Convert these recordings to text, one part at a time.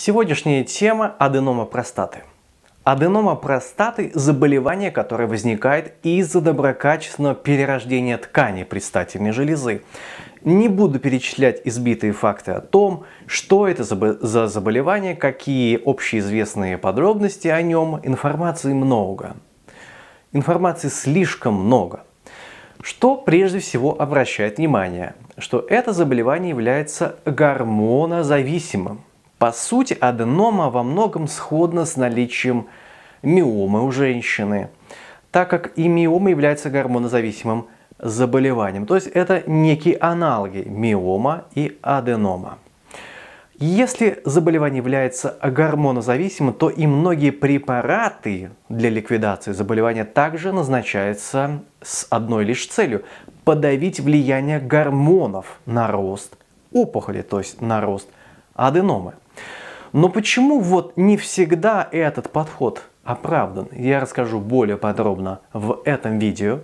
Сегодняшняя тема – аденома простаты. Аденома простаты – заболевание, которое возникает из-за доброкачественного перерождения тканей предстательной железы. Не буду перечислять избитые факты о том, что это за заболевание, какие общеизвестные подробности о нем. Информации много. Информации слишком много. Что прежде всего обращает внимание? Что это заболевание является гормонозависимым. По сути, аденома во многом сходна с наличием миомы у женщины, так как и миома является гормонозависимым заболеванием. То есть это некие аналоги миома и аденома. Если заболевание является гормонозависимым, то и многие препараты для ликвидации заболевания также назначаются с одной лишь целью – подавить влияние гормонов на рост опухоли, то есть на рост аденомы. Но почему вот не всегда этот подход оправдан, я расскажу более подробно в этом видео.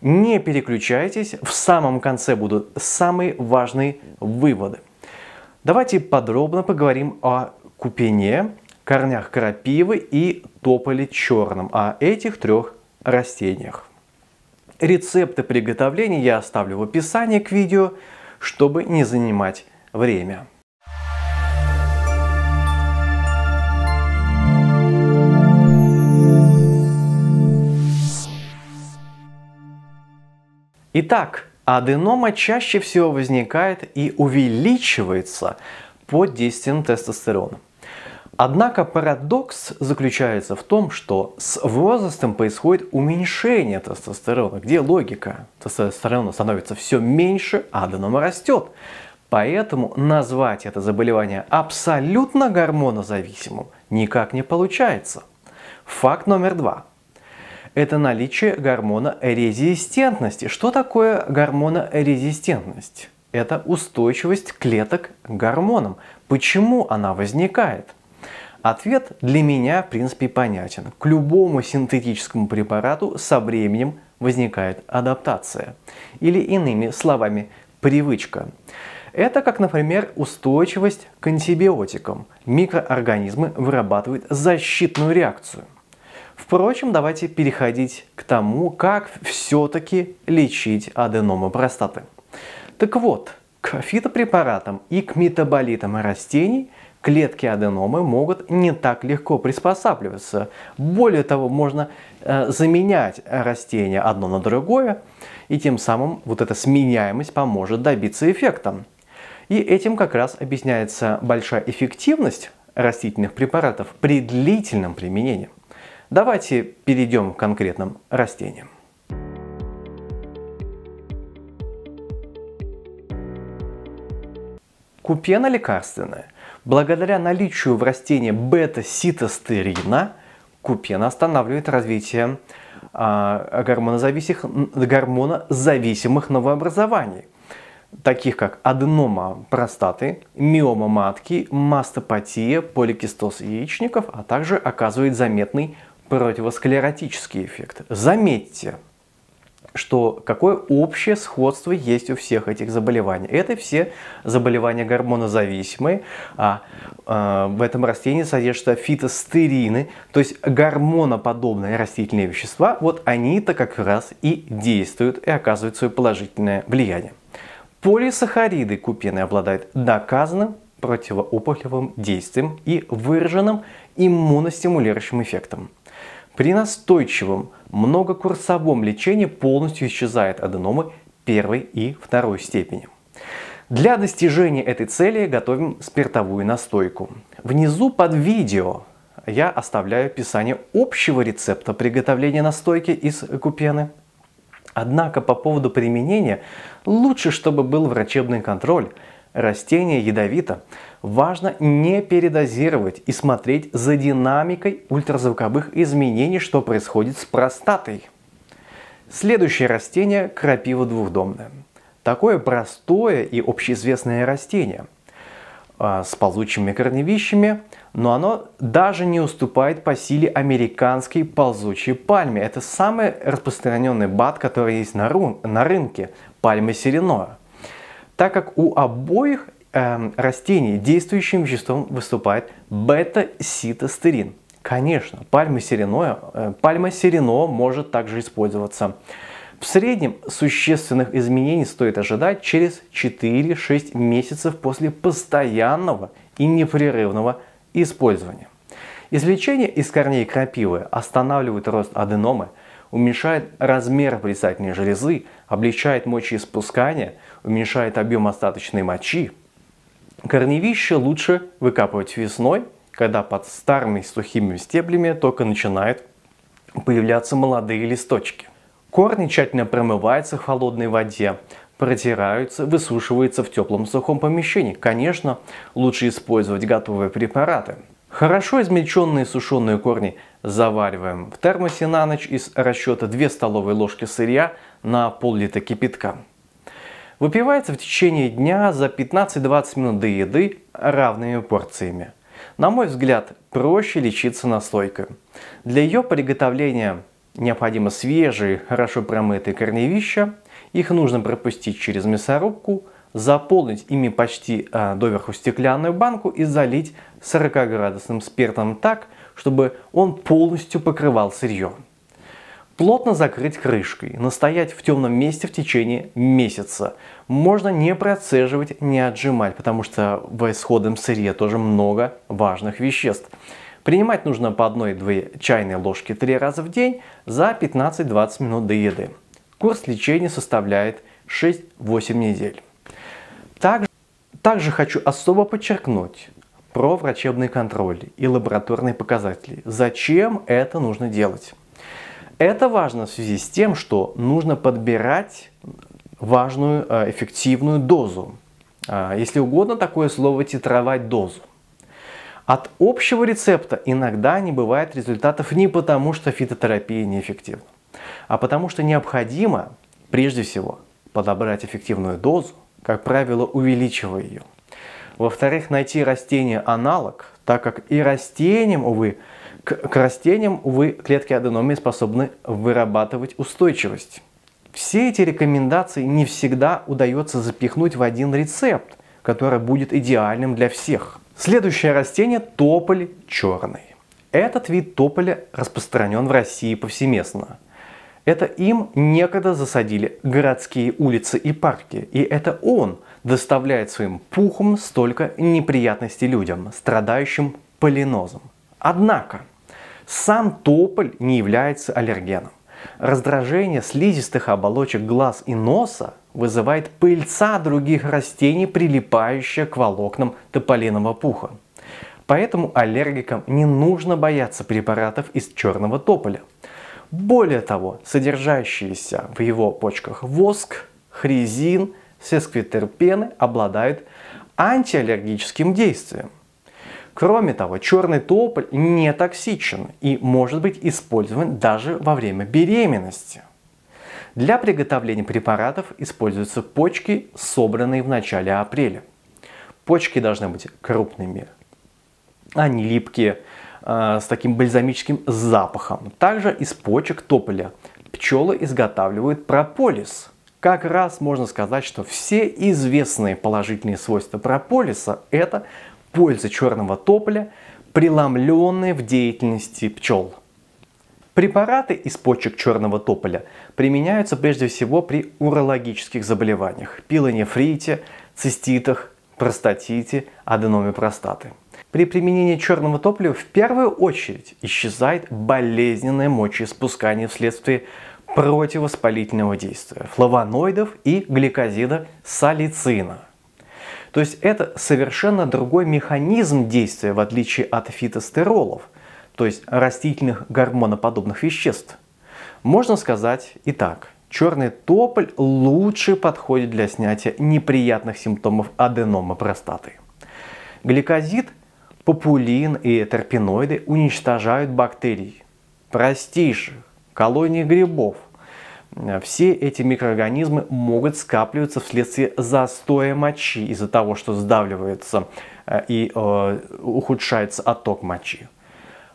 Не переключайтесь, в самом конце будут самые важные выводы. Давайте подробно поговорим о купене, корнях крапивы и тополе черном, о этих трех растениях. Рецепты приготовления я оставлю в описании к видео, чтобы не занимать время. Итак, аденома чаще всего возникает и увеличивается под действием тестостерона. Однако парадокс заключается в том, что с возрастом происходит уменьшение тестостерона. Где логика? Тестостерона становится все меньше, аденома растет. Поэтому назвать это заболевание абсолютно гормонозависимым никак не получается. Факт номер два. Это наличие гормона резистентности. Что такое гормонорезистентность? Это устойчивость клеток к гормонам. Почему она возникает? Ответ для меня, в принципе, понятен. К любому синтетическому препарату со временем возникает адаптация. Или, иными словами, привычка. Это как, например, устойчивость к антибиотикам. Микроорганизмы вырабатывают защитную реакцию. Впрочем, давайте переходить к тому, как все-таки лечить аденому простаты. Так вот, к фитопрепаратам и к метаболитам растений клетки аденомы могут не так легко приспосабливаться. Более того, можно заменять растения одно на другое, и тем самым вот эта сменяемость поможет добиться эффекта. И этим как раз объясняется большая эффективность растительных препаратов при длительном применении. Давайте перейдем к конкретным растениям. Купена лекарственная. Благодаря наличию в растении бета-ситостерина, купена останавливает развитие гормонозависимых новообразований, таких как аденома простаты, миома матки, мастопатия, поликистоз яичников, а также оказывает заметный противосклеротический эффект. Заметьте, что какое общее сходство есть у всех этих заболеваний. Это все заболевания гормонозависимые, а в этом растении содержатся фитостерины, то есть гормоноподобные растительные вещества. Вот они-то как раз и действуют и оказывают свое положительное влияние. Полисахариды купены обладают доказанным противоопухолевым действием и выраженным иммуностимулирующим эффектом. При настойчивом многокурсовом лечении полностью исчезает аденомы первой и второй степени. Для достижения этой цели готовим спиртовую настойку. Внизу под видео я оставляю описание общего рецепта приготовления настойки из купены. Однако по поводу применения лучше, чтобы был врачебный контроль. Растение ядовито. Важно не передозировать и смотреть за динамикой ультразвуковых изменений, что происходит с простатой. Следующее растение – крапива двухдомная. Такое простое и общеизвестное растение с ползучими корневищами, но оно даже не уступает по силе американской ползучей пальме. Это самый распространенный БАД, который есть на рынке, пальма сереноа. Так как у обоих растений действующим веществом выступает бета-ситостерин. Конечно, пальма сереноа может также использоваться. В среднем существенных изменений стоит ожидать через 4-6 месяцев после постоянного и непрерывного использования. Извлечение из корней крапивы останавливает рост аденомы, уменьшает размер порицательной железы, облегчает мочеиспускание, уменьшает объем остаточной мочи. Корневище лучше выкапывать весной, когда под старыми сухими стеблями только начинают появляться молодые листочки. Корни тщательно промываются в холодной воде, протираются, высушиваются в теплом сухом помещении. Конечно, лучше использовать готовые препараты. Хорошо измельченные сушеные корни завариваем в термосе на ночь из расчета 2 столовые ложки сырья на пол-литра кипятка. Выпивается в течение дня за 15-20 минут до еды равными порциями. На мой взгляд, проще лечиться настойкой. Для ее приготовления необходимо свежие, хорошо промытые корневища. Их нужно пропустить через мясорубку, заполнить ими почти доверху стеклянную банку и залить 40-градусным спиртом так, чтобы он полностью покрывал сырье. Плотно закрыть крышкой, настоять в темном месте в течение месяца. Можно не процеживать, не отжимать, потому что в исходном сырье тоже много важных веществ. Принимать нужно по 1-2 чайные ложки 3 раза в день за 15-20 минут до еды. Курс лечения составляет 6-8 недель. Также хочу особо подчеркнуть про врачебный контроль и лабораторные показатели. Зачем это нужно делать? Это важно в связи с тем, что нужно подбирать важную, эффективную дозу. Если угодно такое слово, титровать дозу. От общего рецепта иногда не бывает результатов не потому, что фитотерапия неэффективна, а потому что необходимо, прежде всего, подобрать эффективную дозу, как правило, увеличивая ее. Во-вторых, найти растение-аналог, так как и растениям, увы, к растениям, увы, клетки аденомии способны вырабатывать устойчивость. Все эти рекомендации не всегда удается запихнуть в один рецепт, который будет идеальным для всех. Следующее растение – тополь черный. Этот вид тополя распространен в России повсеместно. Это им некогда засадили городские улицы и парки, и это он доставляет своим пухом столько неприятностей людям, страдающим полинозом. Однако, сам тополь не является аллергеном. Раздражение слизистых оболочек глаз и носа вызывает пыльца других растений, прилипающая к волокнам тополиного пуха. Поэтому аллергикам не нужно бояться препаратов из черного тополя. Более того, содержащиеся в его почках воск, хризин, сесквитерпены обладают антиаллергическим действием. Кроме того, черный тополь не токсичен и может быть использован даже во время беременности. Для приготовления препаратов используются почки, собранные в начале апреля. Почки должны быть крупными, а не липкие, с таким бальзамическим запахом. Также из почек тополя пчелы изготавливают прополис. Как раз можно сказать, что все известные положительные свойства прополиса – это польза черного тополя, преломленные в деятельности пчел. Препараты из почек черного тополя применяются прежде всего при урологических заболеваниях, пилонефрите, циститах, простатите, аденоме простаты. При применении черного тополя в первую очередь исчезает болезненное мочеиспускание вследствие противовоспалительного действия флавоноидов и гликозида салицина. То есть это совершенно другой механизм действия, в отличие от фитостеролов, то есть растительных гормоноподобных веществ. Можно сказать и так. Черный тополь лучше подходит для снятия неприятных симптомов аденомы простаты. Гликозид, популин и терпиноиды уничтожают бактерии, простейших, колонии грибов. Все эти микроорганизмы могут скапливаться вследствие застоя мочи из-за того, что сдавливается и ухудшается отток мочи.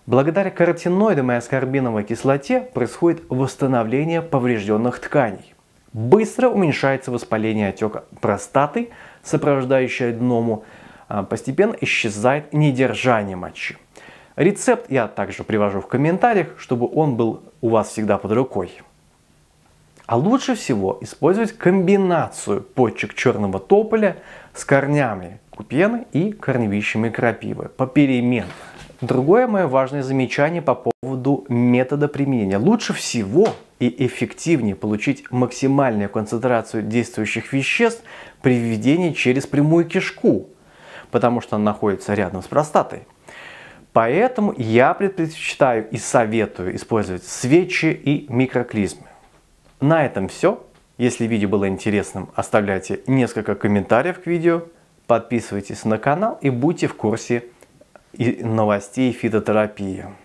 Благодаря каротиноидам и аскорбиновой кислоте происходит восстановление поврежденных тканей. Быстро уменьшается воспаление отека простаты, сопровождающая гному, постепенно исчезает недержание мочи. Рецепт я также привожу в комментариях, чтобы он был у вас всегда под рукой. А лучше всего использовать комбинацию почек черного тополя с корнями купены и корневищами крапивы попеременно. Другое мое важное замечание по поводу метода применения. Лучше всего и эффективнее получить максимальную концентрацию действующих веществ при введении через прямую кишку, потому что она находится рядом с простатой. Поэтому я предпочитаю и советую использовать свечи и микроклизмы. На этом все. Если видео было интересным, оставляйте несколько комментариев к видео, подписывайтесь на канал и будьте в курсе новостей фитотерапии.